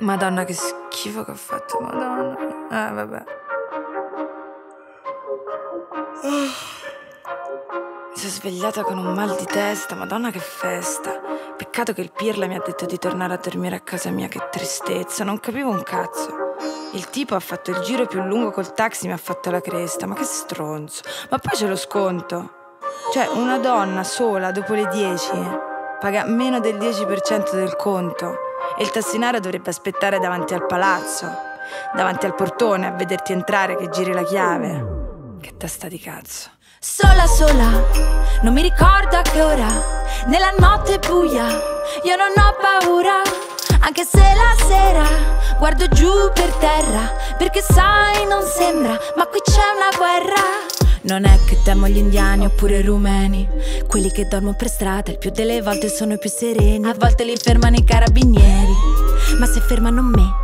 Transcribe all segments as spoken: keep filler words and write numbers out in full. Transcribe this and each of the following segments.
Madonna, che schifo che ho fatto, madonna. Ah, vabbè. Mi sono svegliata con un mal di testa, madonna che festa. Peccato che il Pirla mi ha detto di tornare a dormire a casa mia, che tristezza, non capivo un cazzo. Il tipo ha fatto il giro più lungo col taxi, mi ha fatto la cresta, ma che stronzo. Ma poi c'è lo sconto. Cioè, una donna sola dopo le dieci paga meno del dieci per cento del conto. E il tassinaro dovrebbe aspettare davanti al palazzo, davanti al portone, a vederti entrare che giri la chiave. Che testa di cazzo. Sola sola, non mi ricordo a che ora, nella notte buia, io non ho paura. Anche se la sera guardo giù per terra, perché sai non sembra, ma qui c'è una guerra. Non è che temo gli indiani oppure i rumeni, quelli che dormono per strada il più delle volte sono i più sereni. A volte li fermano i carabinieri, ma se fermano me,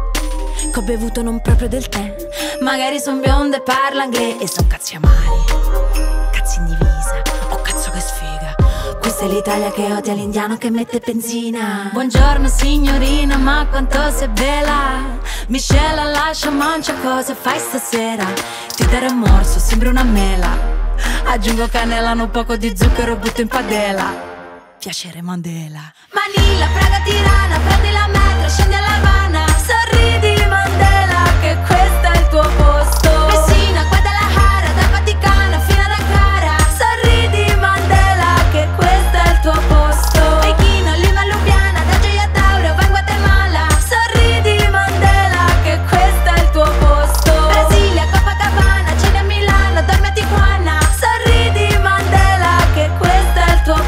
che ho bevuto non proprio del tè. Magari son bionda e parlo inglese, e son cazzi amari, cazzi in divisa, oh cazzo che sfiga. Questa è l'Italia che odia l'indiano che mette benzina. Buongiorno signorina, ma quanto sei bella. Miscela, lascia, mangia, cosa fai stasera? Ti darò un morso, sembra una mela. Aggiungo cannella, un poco di zucchero, butto in padella. Piacere Mandela. Manila, Praga, Tirana, prendi la metro, scendi alla Havana. Sorridi Mandela, che questo è il tuo posto. Messina, Guadalajara, dal Vaticano fino ad Ankara. Sorridi Mandela, che questo è il tuo posto. Pechino, Lima, Ljubljana, da Gioia Tauro, vai in Guatemala. Sorridi Mandela, che questo è il tuo posto. Brasilia, Copacabana, cena a Milano, dormi a Tijuana. Sorridi Mandela, che questo è il tuo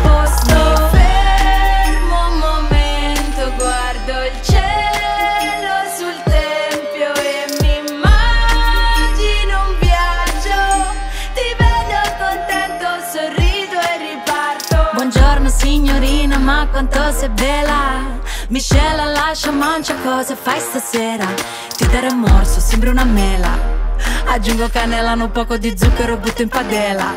posto. Mi fermo un momento, guardo il cielo sul tempio e mi immagino un viaggio. Ti vedo contento, sorrido e riparto. Buongiorno signorina, ma quanto sei bella. Miscela, lascia, mancia, cosa fai stasera? Ti darò un morso, sembra una mela. Aggiungo cannella, un poco di zucchero, butto in padella.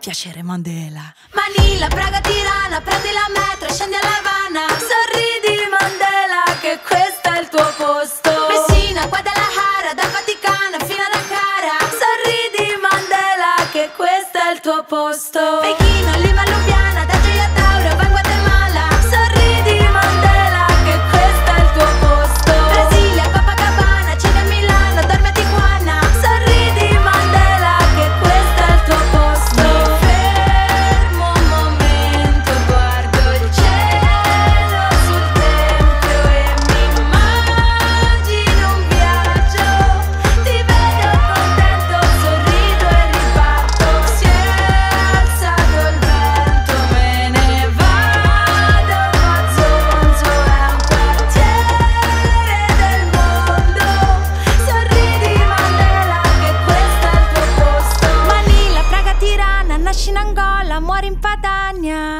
Piacere Mandela. Manila, Praga, Tirana, prendi la metro, scendi alla Havana. Sorridi Mandela, che questo è il tuo posto. Messina, Guadalajara, dal Vaticano fino ad Ankara. Sorridi Mandela, che questo è il tuo posto. Pechino, Lima, Ljubljana, da Gioia Tauro, vai in Guatemala. Sorridi Mandela, che questo è il tuo posto. Brasilia, Copacabana, cena a Milano, dormi a Tijuana. Sorridi Mandela, che questo è il tuo posto. Mi fermo un momento, guardo il cielo sul tempio e mi immagino un viaggio. Ti vedo contento, sorrido e riparto. Si è alzato il vento, me ne vado, ma Zonzo è un quartiere del mondo. Sorridi Mandela, che questo è il tuo posto. Manila, Praga, Tirana, nasci in Angola, muori in Padania.